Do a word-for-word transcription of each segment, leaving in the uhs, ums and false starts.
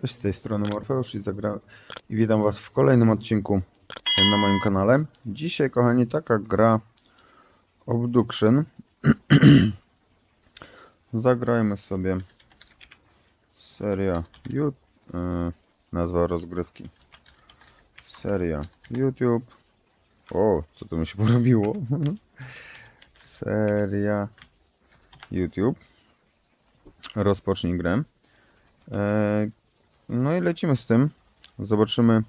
Cześć, z tej strony Morfeusz i, zagra... i witam was w kolejnym odcinku na moim kanale. Dzisiaj, kochani, taka gra Obduction. Zagrajmy sobie seria YouTube, yy, nazwa rozgrywki. Seria YouTube. O, co to mi się porobiło? Seria YouTube. Rozpocznij grę. No i lecimy z tym. Zobaczymy,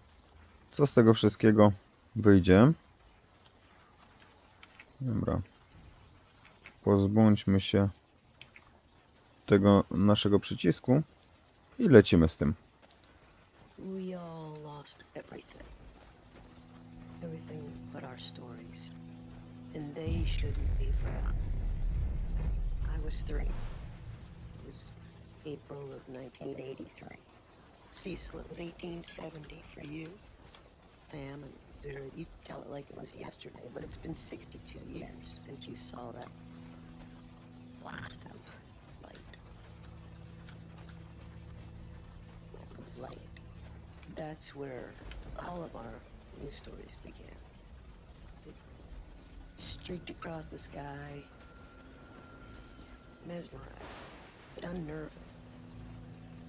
co z tego wszystkiego wyjdzie. Dobra. Pozbądźmy się tego naszego przycisku i lecimy z tym. April of nineteen eighty-three. Cecil, it was eighteen seventy for you, Sam, and Vera. You tell it like it was yesterday, but it's been sixty-two years since you saw that blast of light. Light. That's where all of our news stories began. It streaked across the sky, mesmerized, but unnerving.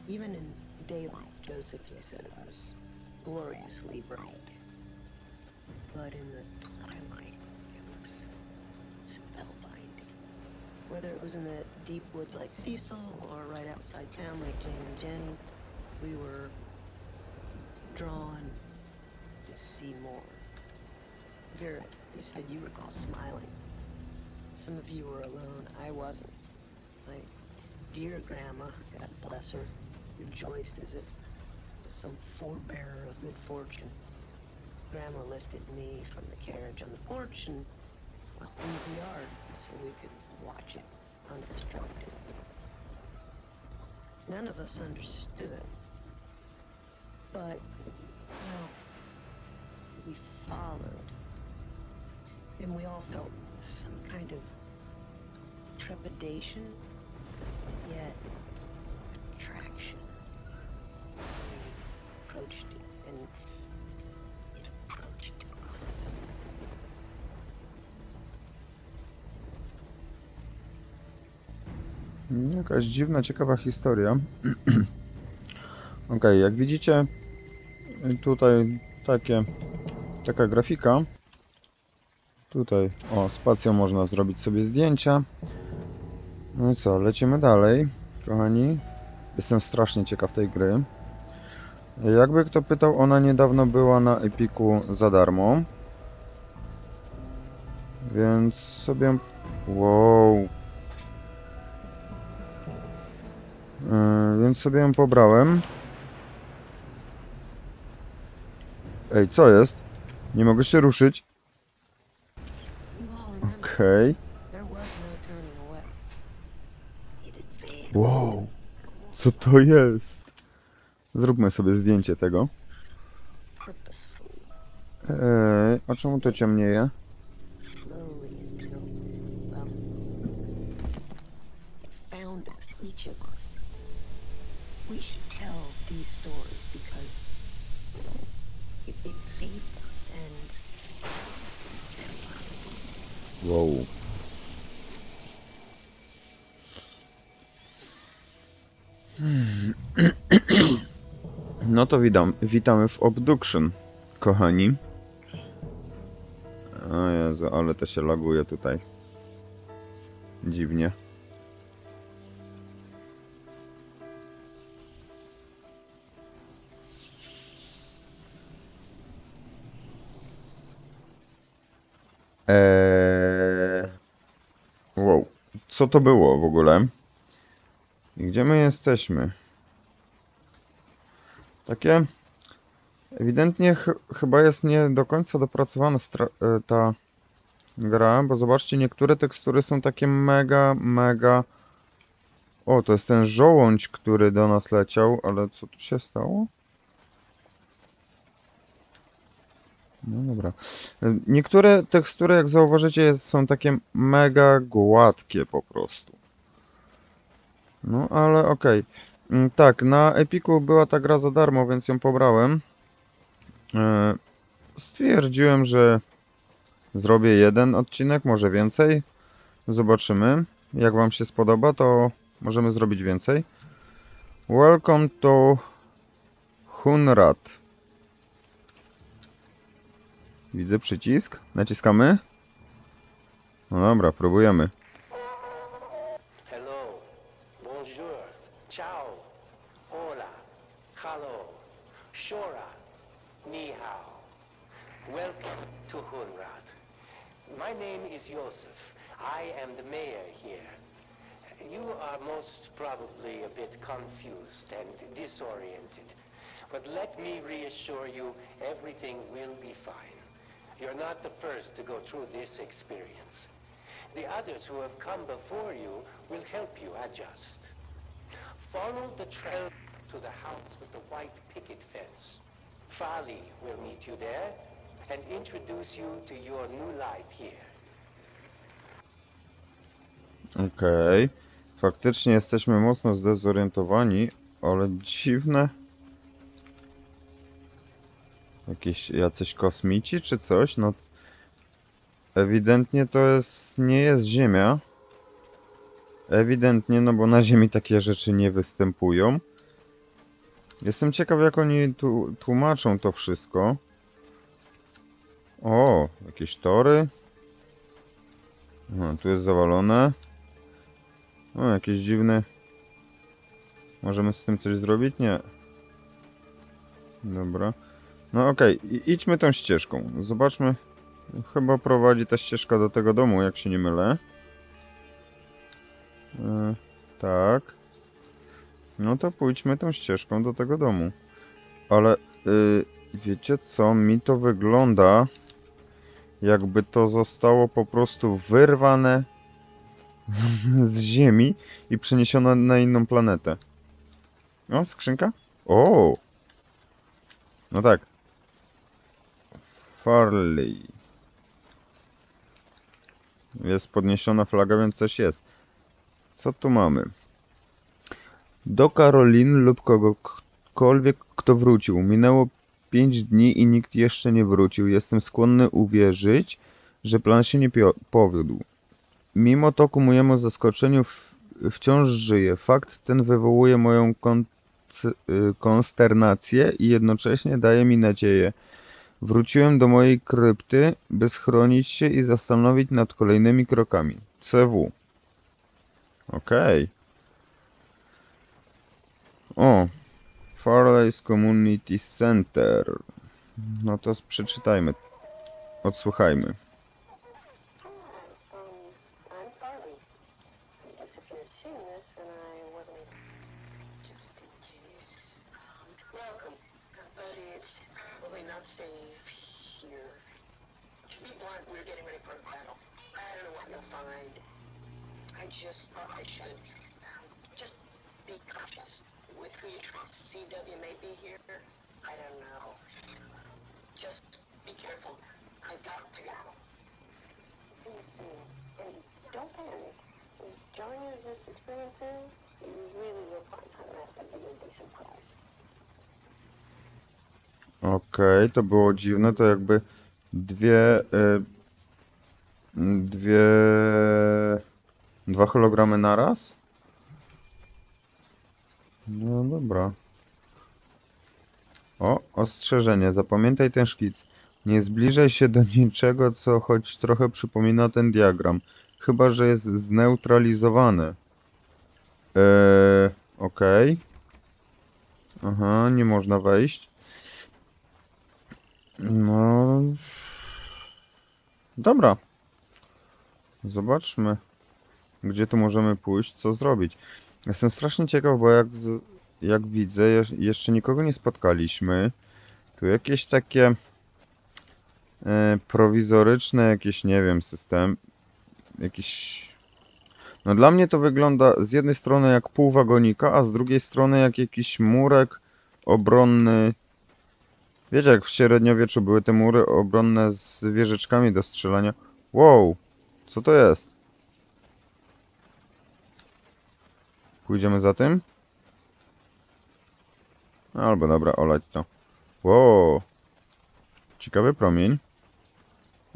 Even in daylight, Josef, you said it was gloriously bright. But in the twilight, it was spellbinding. Whether it was in the deep woods like Cecil, or right outside town like Jane and Jenny, we were drawn to see more. Vera, you said you recall smiling. Some of you were alone. I wasn't. My dear grandma, God bless her, rejoiced as if some forebearer of good fortune. Grandma lifted me from the carriage on the porch and walked into the yard so we could watch it unobstructed. None of us understood, but, well, we followed, and we all felt some kind of trepidation, yet attraction. We approached it, and it approached us. Jakaś dziwna, ciekawa historia. Ok, jak widzicie, tutaj takie, taka grafika. Tutaj, o, spacją można zrobić sobie zdjęcia. No i co, lecimy dalej, kochani. Jestem strasznie ciekaw tej gry. Jakby kto pytał, ona niedawno była na Epiku za darmo. Więc sobie... Wow. Yy, więc sobie ją pobrałem. Ej, co jest? Nie mogę się ruszyć. Okej. Wow, co to jest? Zróbmy sobie zdjęcie tego. Eee, a czemu to ciemnieje? Wow. No to witam, witamy w Obduction, kochani. O Jezu, ale to się loguje tutaj. Dziwnie. Eee... Wow, co to było w ogóle? I gdzie my jesteśmy? Takie... Ewidentnie ch chyba jest nie do końca dopracowana ta gra, bo zobaczcie, niektóre tekstury są takie mega, mega... O, to jest ten żołądź, który do nas leciał, ale co tu się stało? No dobra. Niektóre tekstury, jak zauważycie, są takie mega gładkie po prostu. No ale okej. Okay. Tak, na Epiku była ta gra za darmo, więc ją pobrałem. Stwierdziłem, że zrobię jeden odcinek, może więcej. Zobaczymy. Jak wam się spodoba, to możemy zrobić więcej. Welcome to Hunrath. Widzę przycisk. Naciskamy. No dobra, próbujemy. Hello. Bonjour. Ciao. Hola. Hello. Shora. Ni hao. Welcome to Hunrath. My name is Josef. I am the mayor here. You are most probably a bit confused and disoriented. But let me reassure you, everything will be fine. You're not the first to go through this experience. The others who have come before you will help you adjust. Follow the trail to the house with the white picket fence. Fali will meet you there and introduce you to your new life here. Okej. Okay. Faktycznie jesteśmy mocno zdezorientowani, ale dziwne. Jakieś jacyś kosmici czy coś? No ewidentnie to jest, nie jest Ziemia. Ewidentnie, no bo na Ziemi takie rzeczy nie występują. Jestem ciekaw, jak oni tu tłumaczą to wszystko. O, jakieś tory. No, tu jest zawalone. O, jakiś dziwny. Możemy z tym coś zrobić? Nie. Dobra. No okej, okay. Idźmy tą ścieżką. Zobaczmy. Chyba prowadzi ta ścieżka do tego domu, jak się nie mylę. E, tak. No to pójdźmy tą ścieżką do tego domu. Ale y, wiecie co? Mi to wygląda, jakby to zostało po prostu wyrwane z ziemi i przeniesione na inną planetę. O, skrzynka? O! No tak. Farley. Jest podniesiona flaga, więc coś jest. Co tu mamy? Do Karolin lub kogokolwiek, kto wrócił. Minęło pięć dni i nikt jeszcze nie wrócił. Jestem skłonny uwierzyć, że plan się nie powiódł. Mimo to ku mojemu zaskoczeniu w, wciąż żyję. Fakt ten wywołuje moją kon konsternację i jednocześnie daje mi nadzieję. Wróciłem do mojej krypty, by schronić się i zastanowić nad kolejnymi krokami. C W. Okej. Okay. O. Farley's Community Center. No to przeczytajmy. Odsłuchajmy. C W may be here. I don't know. Just be careful. I got to go. And don't panic. As jarring as this experience is, you really will find Hunrath a really surprise. Okej, to było dziwne. To jakby dwie... Y, dwie... Dwa hologramy naraz? No dobra. O, ostrzeżenie. Zapamiętaj ten szkic. Nie zbliżaj się do niczego, co choć trochę przypomina ten diagram. Chyba że jest zneutralizowane. Eee, okej. Okay. Aha, nie można wejść. No... Dobra. Zobaczmy, gdzie tu możemy pójść, co zrobić. Jestem strasznie ciekaw, bo jak, z, jak widzę, jeszcze nikogo nie spotkaliśmy. Tu jakieś takie y, prowizoryczne jakieś, nie wiem, system. Jakiś... No dla mnie to wygląda z jednej strony jak pół wagonika, a z drugiej strony jak jakiś murek obronny. Wiecie, jak w średniowieczu były te mury obronne z wieżyczkami do strzelania. Wow, co to jest? Pójdziemy za tym? Albo dobra, olać to. Wow. Ciekawy promień.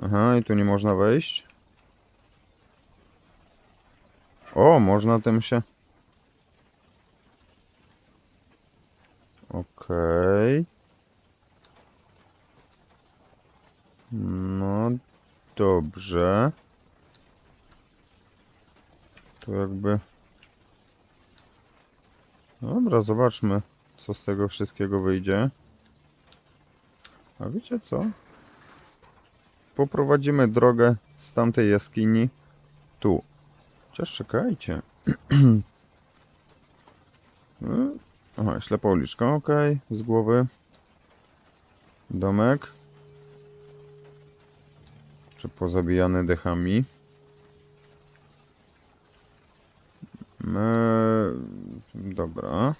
Aha, i tu nie można wejść. O, można tym się... Okej. Okay. No, dobrze. To jakby... Dobra, zobaczmy, co z tego wszystkiego wyjdzie. A wiecie co? Poprowadzimy drogę z tamtej jaskini tu. Chociaż czekajcie. Aha, ślepa uliczka, ok, z głowy. Domek. Czy pozabijany dechami. Eee, dobra.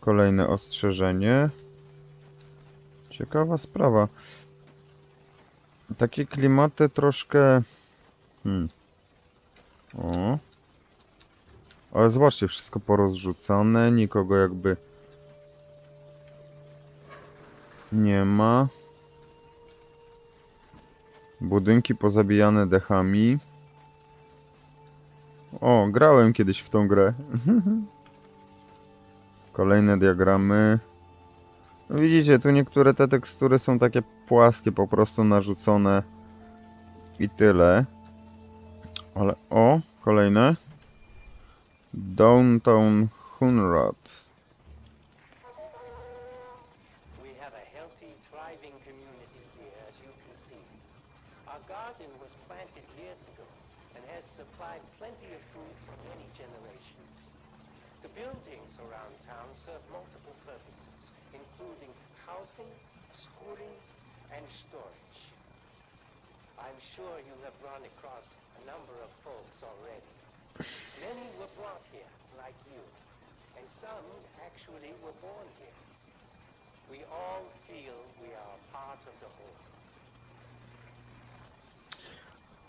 Kolejne ostrzeżenie. Ciekawa sprawa. Takie klimaty troszkę... Hmm. O. Ale zobaczcie, wszystko porozrzucane, nikogo jakby nie ma. Budynki pozabijane dechami. O, grałem kiedyś w tą grę. Kolejne diagramy. Widzicie, tu niektóre te tekstury są takie płaskie, po prostu narzucone i tyle. Ale o, kolejne. Downtown Hunrath.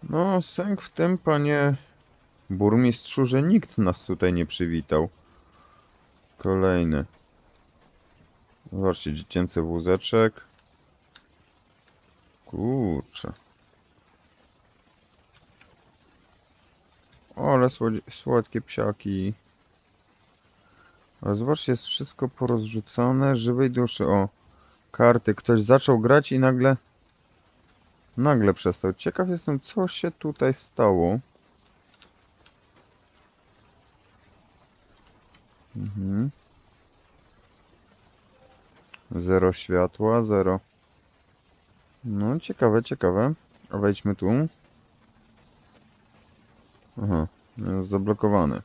No, sęk w tym, panie burmistrzu, że nikt nas tutaj nie przywitał. Kolejny. Zobaczcie, dziecięcy wózeczek. Kurczę. O, ale słodkie psiaki. A zobaczcie, jest wszystko porozrzucane, żywej duszy. O, karty. Ktoś zaczął grać i nagle... Nagle przestał. Ciekaw jestem, co się tutaj stało. Mhm. Zero światła, zero. No, ciekawe, ciekawe. A wejdźmy tu. Aha, jest zablokowany.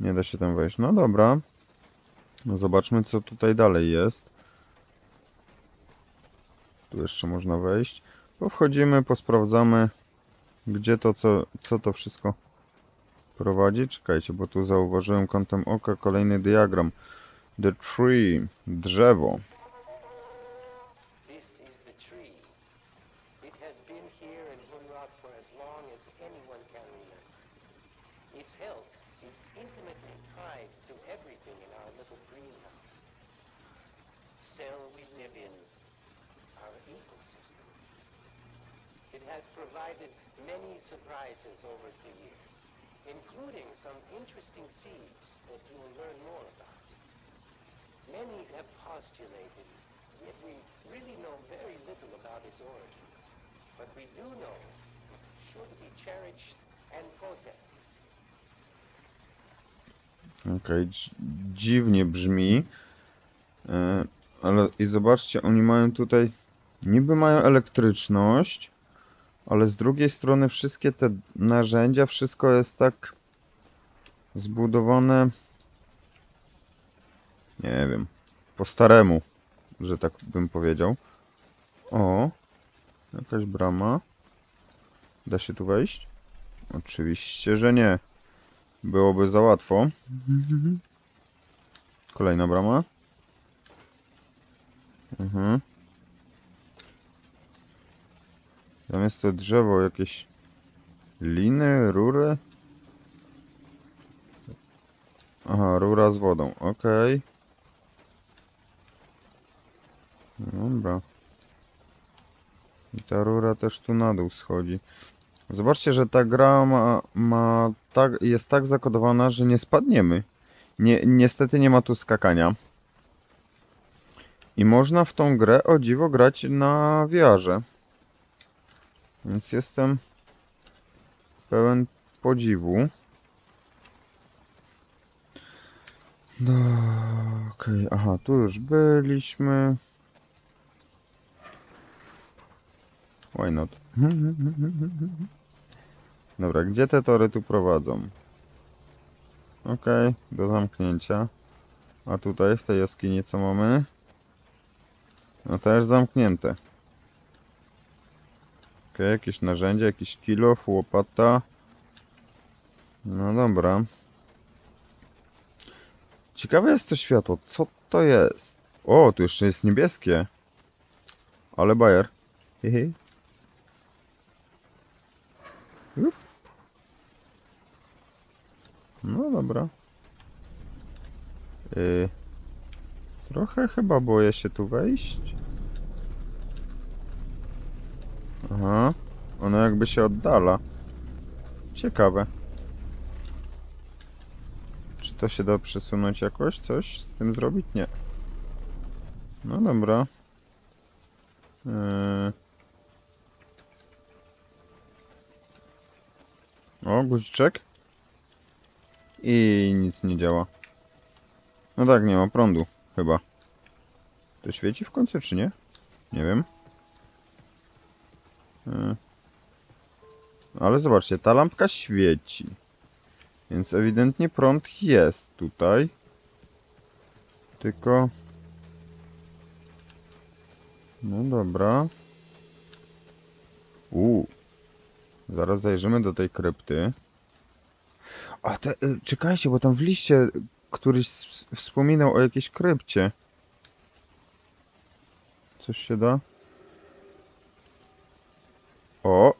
Nie da się tam wejść. No dobra. Zobaczmy, co tutaj dalej jest. Tu jeszcze można wejść. Bo wchodzimy, posprawdzamy, gdzie to, co, co to wszystko prowadzi. Czekajcie, bo tu zauważyłem kątem oka kolejny diagram. The tree. Drzewo. Okej, dziwnie brzmi, ale i zobaczcie, oni mają tutaj, niby mają elektryczność, ale z drugiej strony wszystkie te narzędzia, wszystko jest tak zbudowane, nie wiem, po staremu, że tak bym powiedział. O, jakaś brama. Da się tu wejść? Oczywiście, że nie. Byłoby za łatwo. Kolejna brama. Mhm. Tam jest to drzewo, jakieś liny, rury. Aha, rura z wodą, okej. Dobra. I ta rura też tu na dół schodzi. Zobaczcie, że ta gra ma, ma tak, jest tak zakodowana, że nie spadniemy. Nie, niestety nie ma tu skakania. I można w tą grę, o dziwo, grać na V R-ze. Więc jestem pełen podziwu. No, okej, okay. Aha, tu już byliśmy. Why not? Dobra, gdzie te tory tu prowadzą? Okej, okay, do zamknięcia. A tutaj, w tej jaskini, co mamy? No też zamknięte. Okej, okay, jakieś narzędzie, jakiś kilof, łopata. No dobra. Ciekawe jest to światło. Co to jest? O, tu jeszcze jest niebieskie. Ale bajer. Hihi. No dobra. Yy, trochę chyba boję się tu wejść. Aha. Ono jakby się oddala. Ciekawe. Czy to się da przesunąć jakoś? Coś z tym zrobić? Nie. No dobra. Yy... O, guziczek. I nic nie działa. No tak, nie ma prądu. Chyba. To świeci w końcu, czy nie? Nie wiem. Yy. Ale zobaczcie, ta lampka świeci. Więc ewidentnie prąd jest tutaj. Tylko... No dobra. Uuu. Zaraz zajrzymy do tej krypty. A te, czekajcie, bo tam w liście któryś wspominał o jakiejś krypcie. Coś się da? O!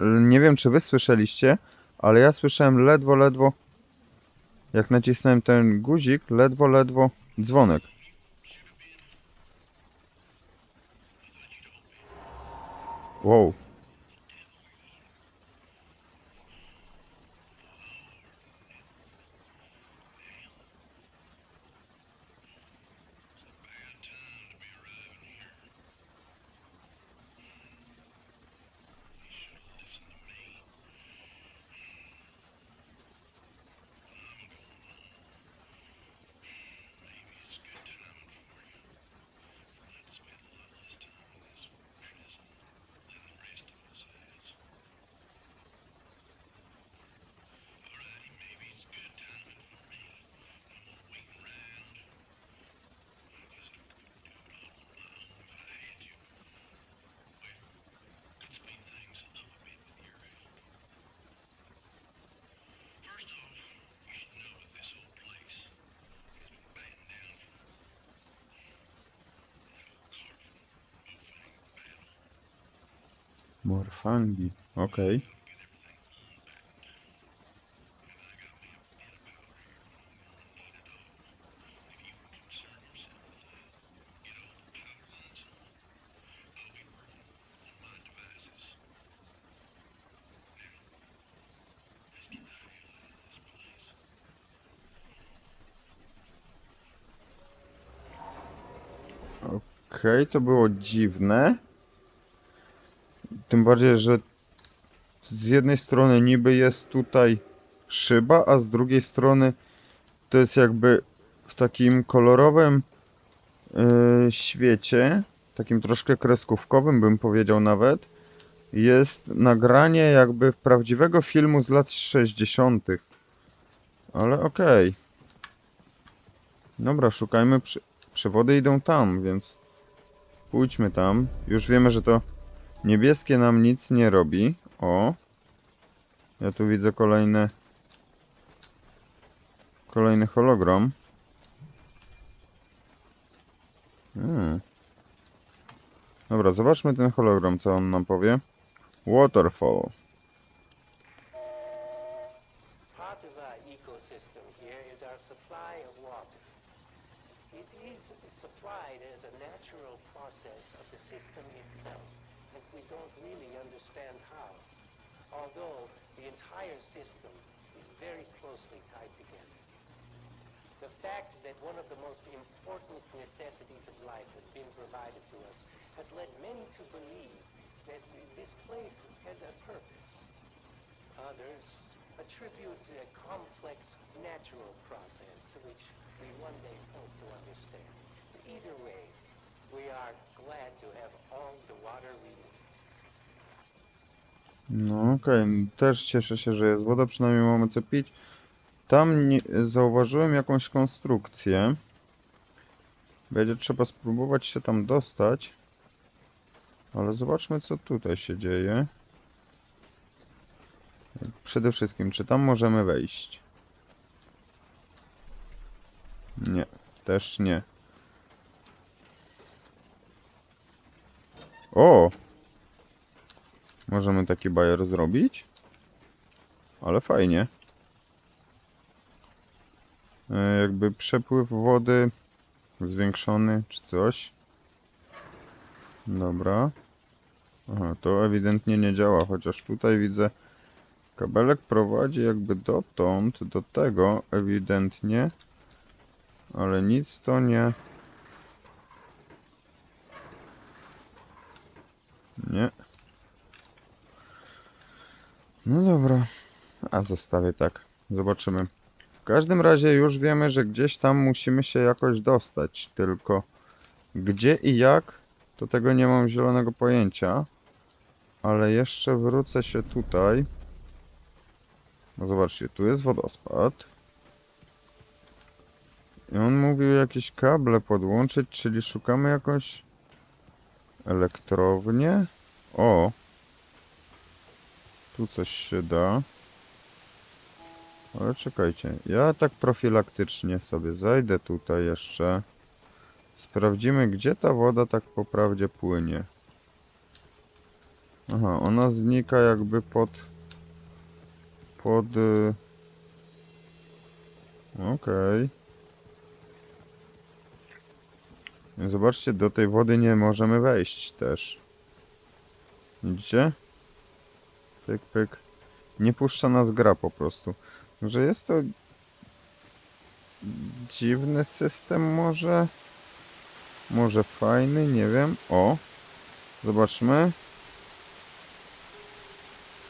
Nie wiem, czy wy słyszeliście, ale ja słyszałem ledwo, ledwo... Jak nacisnąłem ten guzik, ledwo, ledwo dzwonek. Wow. Morfangi, okej. Okay. Okej, okay, to było dziwne. Tym bardziej, że z jednej strony niby jest tutaj szyba, a z drugiej strony to jest jakby w takim kolorowym yy, świecie, takim troszkę kreskówkowym bym powiedział nawet, jest nagranie jakby prawdziwego filmu z lat sześćdziesiątych. Ale okej. Okay. Dobra, szukajmy, przy... przewody idą tam, więc pójdźmy tam. Już wiemy, że to... Niebieskie nam nic nie robi. O. Ja tu widzę kolejny... Kolejny hologram. Hmm. Dobra, zobaczmy ten hologram, co on nam powie. Waterfall. Part of our ecosystem here is our supply of water. It is supplied as a natural process of the system itself, and we don't really understand how, although the entire system is very closely tied together. The fact that one of the most important necessities of life has been provided to us has led many to believe that this place has a purpose. Others attribute a complex natural process which we one day hope to understand. Either way, we are glad to have all the water we need. No okej, okay. Też cieszę się, że jest woda, przynajmniej mamy co pić. Tam nie, zauważyłem jakąś konstrukcję. Będzie trzeba spróbować się tam dostać. Ale zobaczmy, co tutaj się dzieje. Przede wszystkim, czy tam możemy wejść? Nie, też nie. O! Możemy taki bajer zrobić? Ale fajnie. E, jakby przepływ wody zwiększony, czy coś. Dobra. Aha, to ewidentnie nie działa, chociaż tutaj widzę... Kabelek prowadzi jakby dotąd, do tego ewidentnie, ale nic to nie... Nie. No dobra, a zostawię tak, zobaczymy. W każdym razie już wiemy, że gdzieś tam musimy się jakoś dostać, tylko gdzie i jak, to tego nie mam zielonego pojęcia. Ale jeszcze wrócę się tutaj. No zobaczcie, tu jest wodospad. I on mówił jakieś kable podłączyć, czyli szukamy jakąś elektrownię. O! Tu coś się da. Ale czekajcie, ja tak profilaktycznie sobie zajdę tutaj jeszcze. Sprawdzimy, gdzie ta woda tak po prawdzie płynie. Aha, ona znika jakby pod... Pod... Okej. Okay. Zobaczcie, do tej wody nie możemy wejść też. Widzicie? Pyk, pyk. Nie puszcza nas gra po prostu. Może jest to... Dziwny system może? Może fajny? Nie wiem. O! Zobaczmy.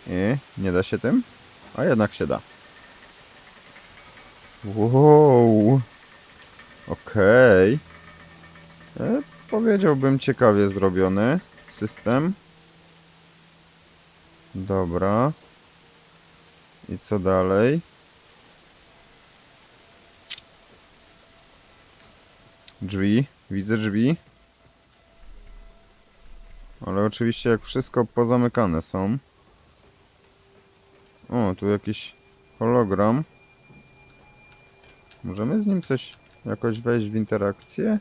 I nie da się tym? A jednak się da. Wow. Okej. Okay. Powiedziałbym ciekawie zrobiony system. Dobra. I co dalej? Drzwi. Widzę drzwi. Ale oczywiście jak wszystko pozamykane są. O, tu jakiś hologram. Możemy z nim coś jakoś wejść w interakcję?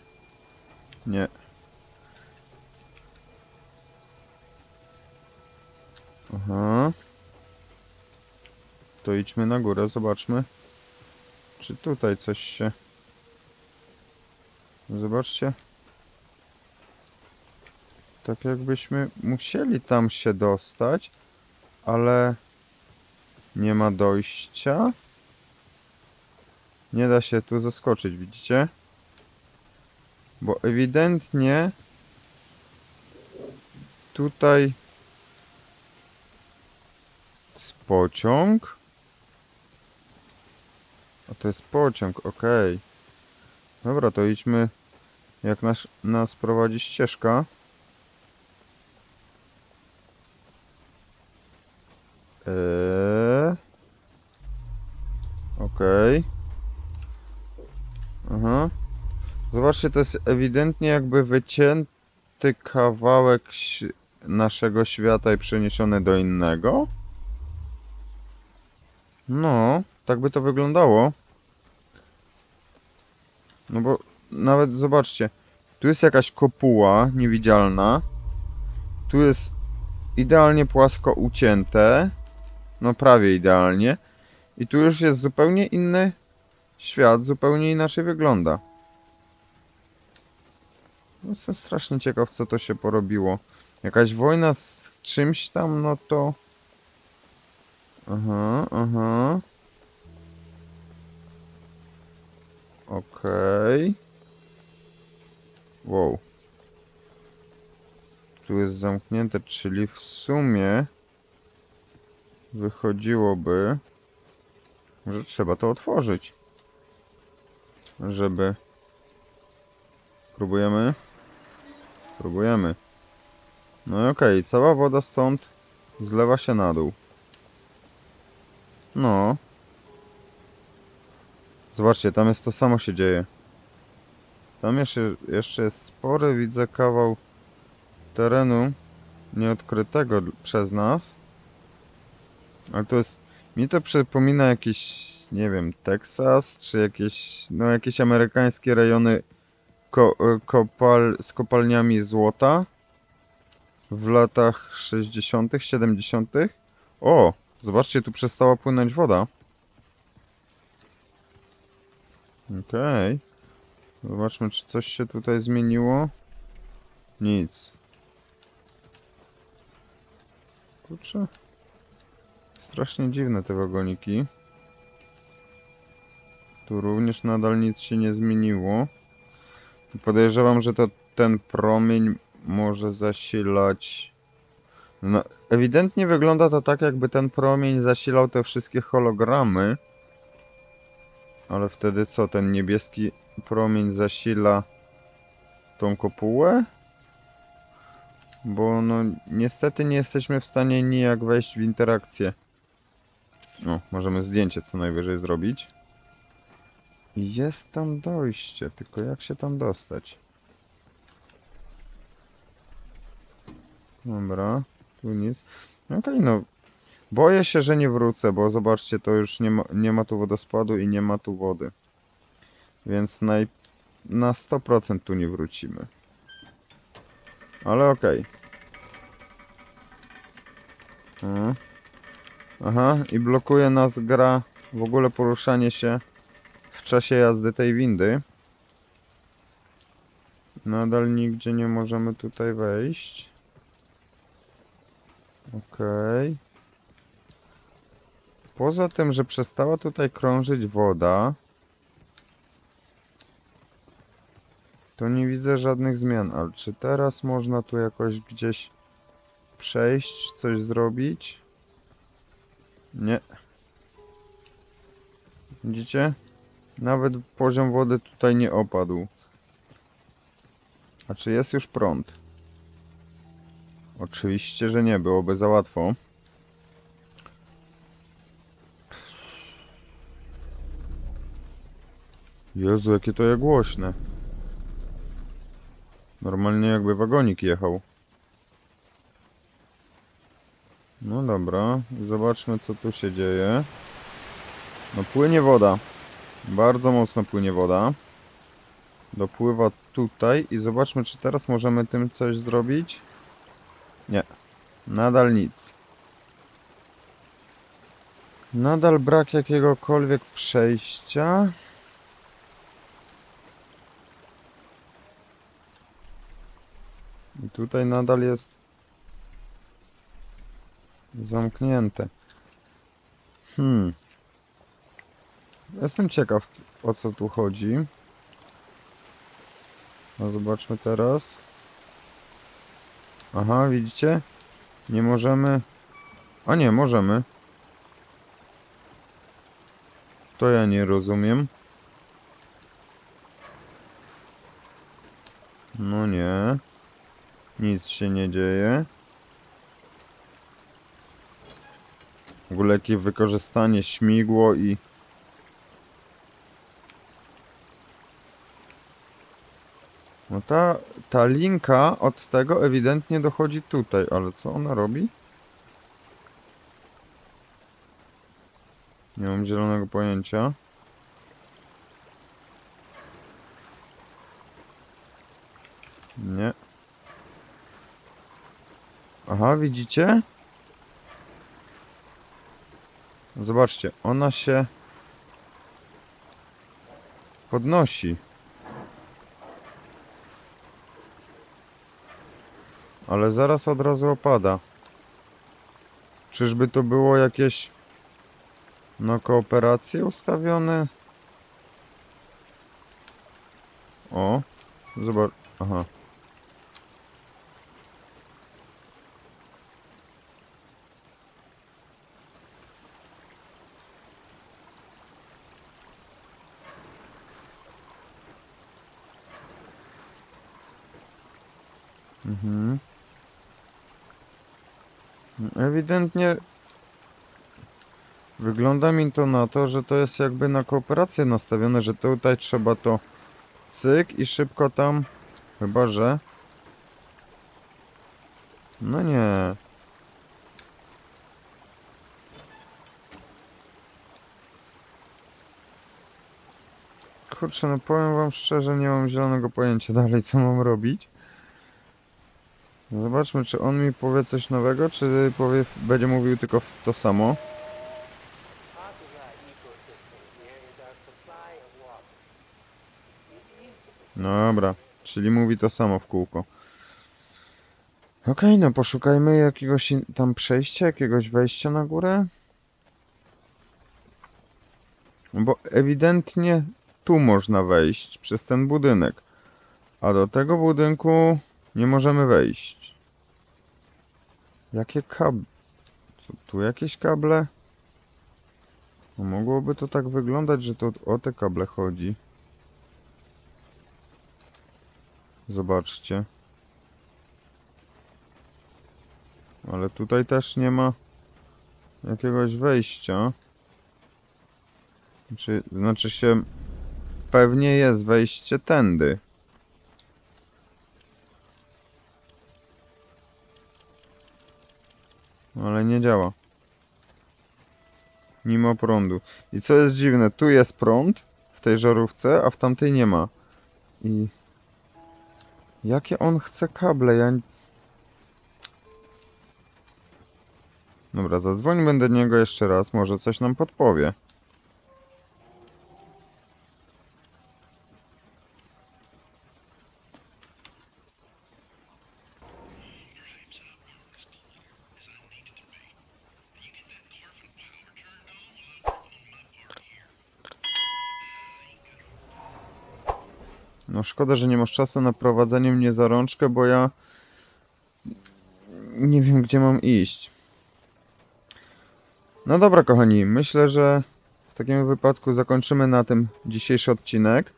Nie. Aha. To idźmy na górę, zobaczmy. Czy tutaj coś się... Zobaczcie. Tak jakbyśmy musieli tam się dostać, ale... Nie ma dojścia. Nie da się tu zaskoczyć, widzicie? Bo ewidentnie tutaj jest pociąg. A to jest pociąg, ok. Dobra, to idźmy jak nas, nas prowadzi ścieżka. Eee... Okej. Okay. Aha. Zobaczcie, to jest ewidentnie jakby wycięty kawałek naszego świata i przeniesiony do innego. No, tak by to wyglądało. No bo nawet zobaczcie, tu jest jakaś kopuła niewidzialna. Tu jest idealnie płasko ucięte. No prawie idealnie. I tu już jest zupełnie inny świat, zupełnie inaczej wygląda. Jestem strasznie ciekaw, co to się porobiło. Jakaś wojna z czymś tam, no to... Aha, aha. Okej. Wow. Tu jest zamknięte, czyli w sumie... Wychodziłoby... że trzeba to otworzyć. Żeby... Próbujemy? Próbujemy. No i okej, cała woda stąd zlewa się na dół. No. Zobaczcie, tam jest to samo się dzieje. Tam jeszcze, jeszcze jest spory, widzę, kawał terenu nieodkrytego przez nas. Ale to jest... Mi to przypomina jakiś, nie wiem, Teksas, czy jakieś, no jakieś amerykańskie rejony ko kopal z kopalniami złota w latach sześćdziesiątych, siedemdziesiątych. O! Zobaczcie, tu przestała płynąć woda. Okej. Zobaczmy, czy coś się tutaj zmieniło. Nic. Kurczę. Strasznie dziwne te wagoniki. Tu również nadal nic się nie zmieniło. Podejrzewam, że to ten promień może zasilać... No, ewidentnie wygląda to tak, jakby ten promień zasilał te wszystkie hologramy. Ale wtedy co? Ten niebieski promień zasila tą kopułę? Bo no niestety nie jesteśmy w stanie nijak wejść w interakcję. No, możemy zdjęcie co najwyżej zrobić. Jest tam dojście, tylko jak się tam dostać? Dobra, tu nic. Okej, okay, no. Boję się, że nie wrócę, bo zobaczcie, to już nie ma, nie ma tu wodospadu i nie ma tu wody. Więc naj, na sto procent tu nie wrócimy. Ale okej. Okay. Aha, i blokuje nas gra w ogóle poruszanie się w czasie jazdy tej windy. Nadal nigdzie nie możemy tutaj wejść. Okej. Okay. Poza tym, że przestała tutaj krążyć woda, to nie widzę żadnych zmian. Ale czy teraz można tu jakoś gdzieś przejść, coś zrobić? Nie. Widzicie? Nawet poziom wody tutaj nie opadł. A czy jest już prąd? Oczywiście, że nie. Byłoby za łatwo. Jezu, jakie to jest głośne. Normalnie jakby wagonik jechał. No dobra, zobaczmy, co tu się dzieje. No płynie woda. Bardzo mocno płynie woda. Dopływa tutaj i zobaczmy, czy teraz możemy tym coś zrobić. Nie. Nadal nic. Nadal brak jakiegokolwiek przejścia. I tutaj nadal jest zamknięte. Hmm. Jestem ciekaw, o co tu chodzi. No zobaczmy teraz. Aha, widzicie? Nie możemy... A nie, możemy. To ja nie rozumiem. No nie. Nic się nie dzieje. W ogóle jakie wykorzystanie śmigło i... No ta, ta linka od tego ewidentnie dochodzi tutaj, ale co ona robi? Nie mam zielonego pojęcia. Nie. Aha, widzicie? Zobaczcie, ona się podnosi. ale zaraz od razu opada. Czyżby to było jakieś... no kooperacje ustawione? O, zobacz, aha. Mhm. Ewidentnie wygląda mi to na to, że to jest jakby na kooperację nastawione, że tutaj trzeba to cyk i szybko tam, chyba że... No nie... Kurczę, no powiem wam szczerze, nie mam zielonego pojęcia dalej, co mam robić. Zobaczmy, czy on mi powie coś nowego, czy powie, będzie mówił tylko to samo. No dobra, czyli mówi to samo w kółko. Okej, okay, no poszukajmy jakiegoś tam przejścia, jakiegoś wejścia na górę. Bo ewidentnie tu można wejść, przez ten budynek. A do tego budynku... nie możemy wejść. Jakie kable? Co, tu jakieś kable? No mogłoby to tak wyglądać, że to o te kable chodzi. Zobaczcie. Ale tutaj też nie ma jakiegoś wejścia. Znaczy, znaczy się... pewnie jest wejście tędy. Ale nie działa. Nie ma prądu. I co jest dziwne, tu jest prąd w tej żarówce, a w tamtej nie ma. I... jakie on chce kable? Ja... Dobra, zadzwońmy do niego jeszcze raz. Może coś nam podpowie. No szkoda, że nie masz czasu na prowadzenie mnie za rączkę, bo ja nie wiem, gdzie mam iść. No dobra, kochani, myślę, że w takim wypadku zakończymy na tym dzisiejszy odcinek.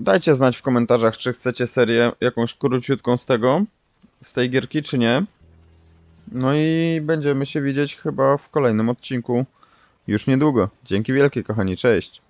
Dajcie znać w komentarzach, czy chcecie serię jakąś króciutką z tego, z tej gierki, czy nie. No i będziemy się widzieć chyba w kolejnym odcinku już niedługo. Dzięki wielkie, kochani, cześć!